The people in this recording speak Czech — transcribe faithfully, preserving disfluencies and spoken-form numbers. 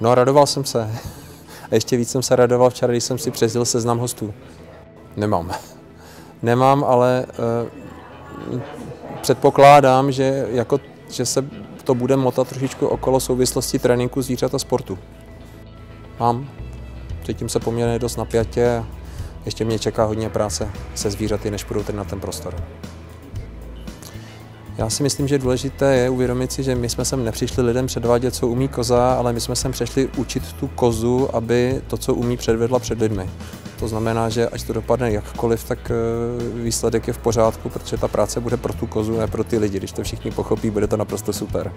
No, radoval jsem se. A ještě víc jsem se radoval včera, když jsem si přezdil seznam hostů. Nemám. Nemám, ale eh, předpokládám, že, jako, že se to bude motat trošičku okolo souvislosti tréninku zvířat a sportu. Mám. Předtím se poměrně dost napjatě. Ještě mě čeká hodně práce se zvířaty, než půjdou tady na ten prostor. Já si myslím, že důležité je uvědomit si, že my jsme sem nepřišli lidem předvádět, co umí koza, ale my jsme sem přišli učit tu kozu, aby to, co umí, předvedla před lidmi. To znamená, že ať to dopadne jakkoliv, tak výsledek je v pořádku, protože ta práce bude pro tu kozu, ne pro ty lidi. Když to všichni pochopí, bude to naprosto super.